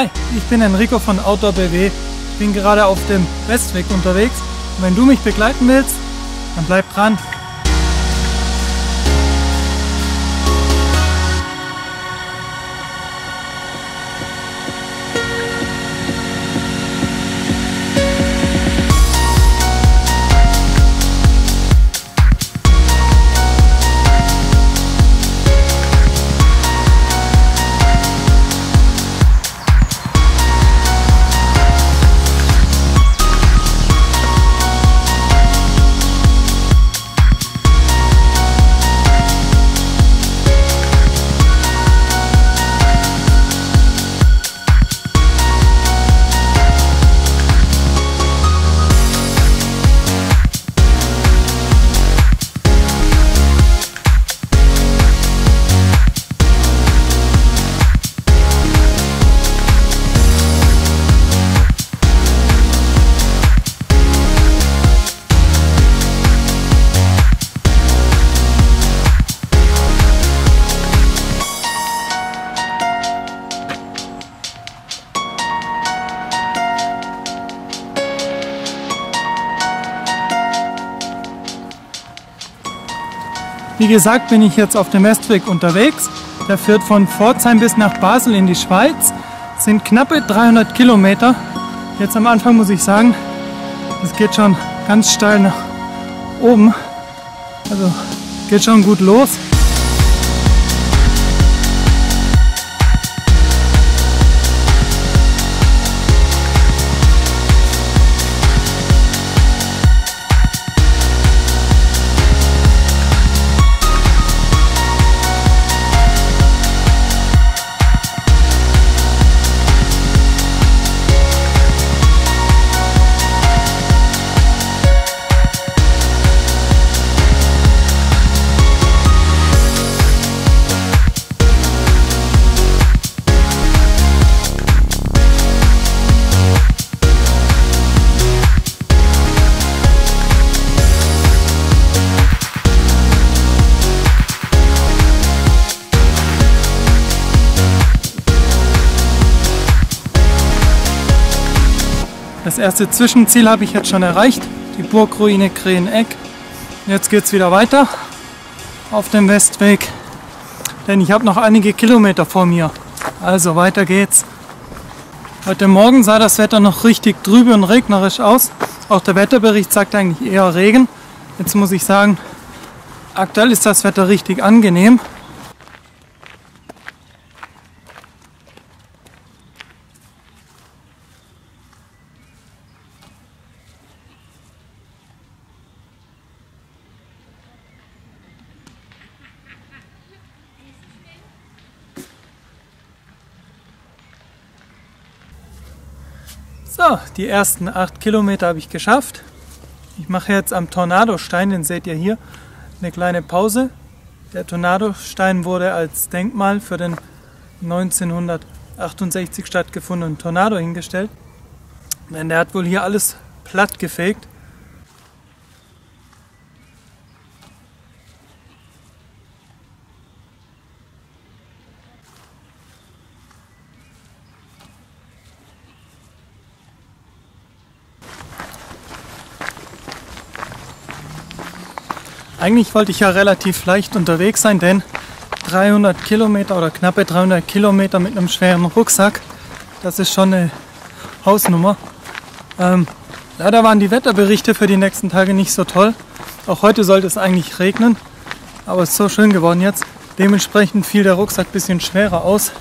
Hi, ich bin Enrico von Outdoor BW, bin gerade auf dem Westweg unterwegs und wenn du mich begleiten willst, dann bleib dran. Wie gesagt, bin ich jetzt auf dem Mestweg unterwegs. Der führt von Pforzheim bis nach Basel in die Schweiz. Das sind knappe 300 Kilometer. Jetzt am Anfang muss ich sagen, es geht schon ganz steil nach oben. Also geht schon gut los. Das erste Zwischenziel habe ich jetzt schon erreicht, die Burgruine Krähen-Eck. Jetzt geht es wieder weiter auf dem Westweg, denn ich habe noch einige Kilometer vor mir. Also weiter geht's. Heute Morgen sah das Wetter noch richtig trübe und regnerisch aus. Auch der Wetterbericht sagt eigentlich eher Regen. Jetzt muss ich sagen, aktuell ist das Wetter richtig angenehm. So, die ersten 8 Kilometer habe ich geschafft. Ich mache jetzt am Tornadostein, den seht ihr hier, eine kleine Pause. Der Tornadostein wurde als Denkmal für den 1968 stattgefundenen Tornado hingestellt. Denn der hat wohl hier alles platt gefegt. Eigentlich wollte ich ja relativ leicht unterwegs sein, denn 300 Kilometer oder knappe 300 Kilometer mit einem schweren Rucksack, das ist schon eine Hausnummer. Leider waren die Wetterberichte für die nächsten Tage nicht so toll. Auch heute sollte es eigentlich regnen, aber es ist so schön geworden jetzt. Dementsprechend fiel der Rucksack ein bisschen schwerer aus.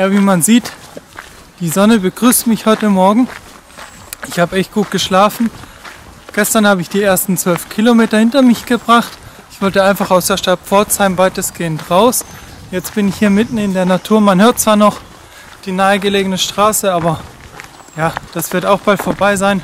Ja, wie man sieht, die Sonne begrüßt mich heute Morgen. Ich habe echt gut geschlafen. Gestern habe ich die ersten 12 Kilometer hinter mich gebracht. Ich wollte einfach aus der Stadt Pforzheim weitestgehend raus. Jetzt bin ich hier mitten in der Natur. Man hört zwar noch die nahegelegene Straße, aber ja, das wird auch bald vorbei sein.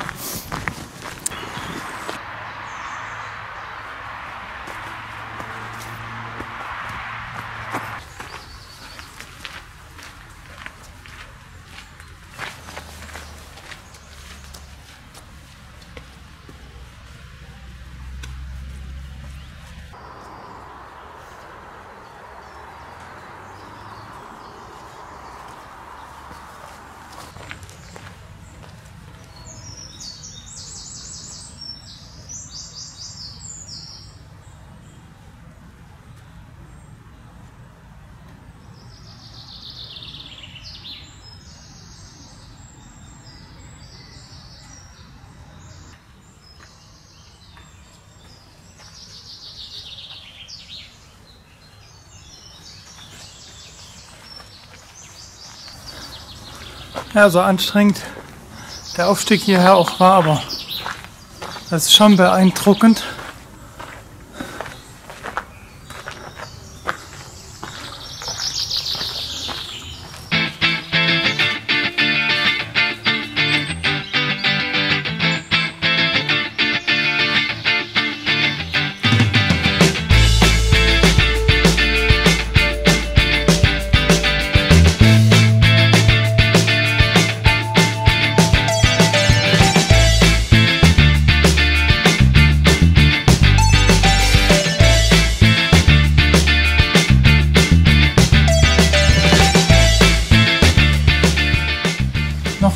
Ja, so anstrengend der Aufstieg hierher auch war, aber das ist schon beeindruckend.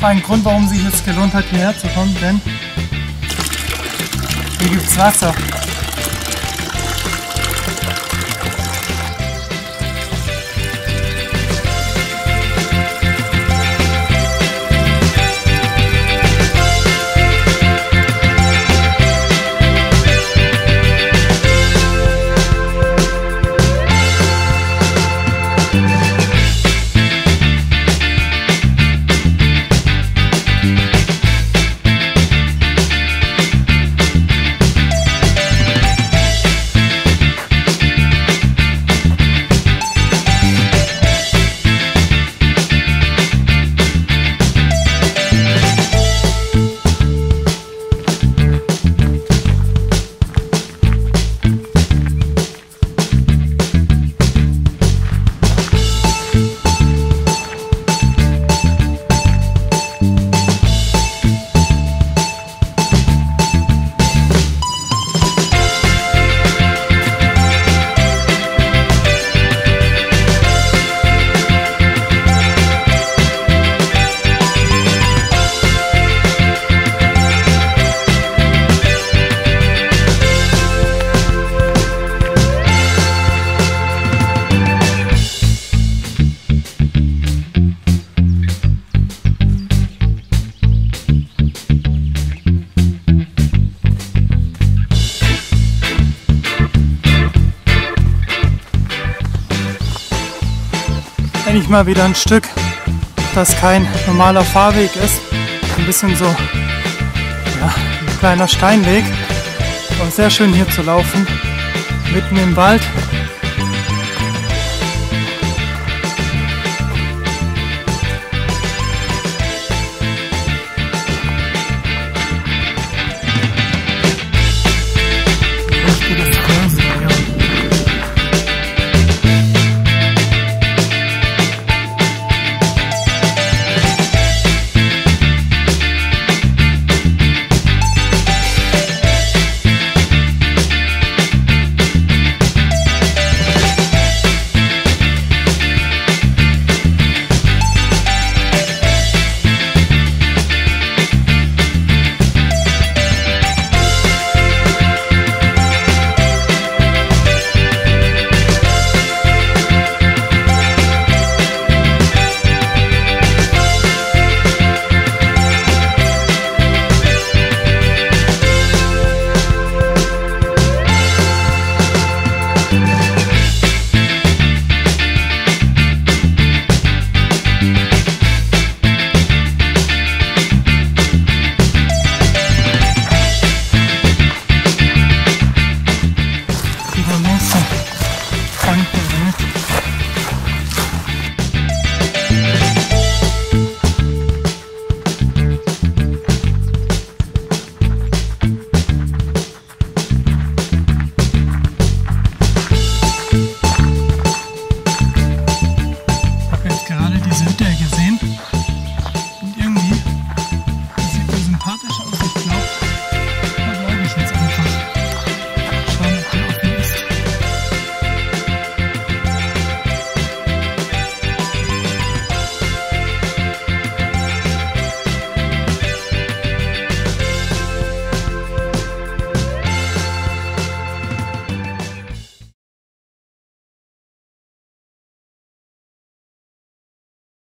Ein Grund, warum sich jetzt gelohnt hat, hierher zu kommen, denn hier gibt es Wasser. Endlich mal wieder ein Stück, das kein normaler Fahrweg ist, ein bisschen so, ja, ein kleiner Steinweg, aber sehr schön hier zu laufen, mitten im Wald.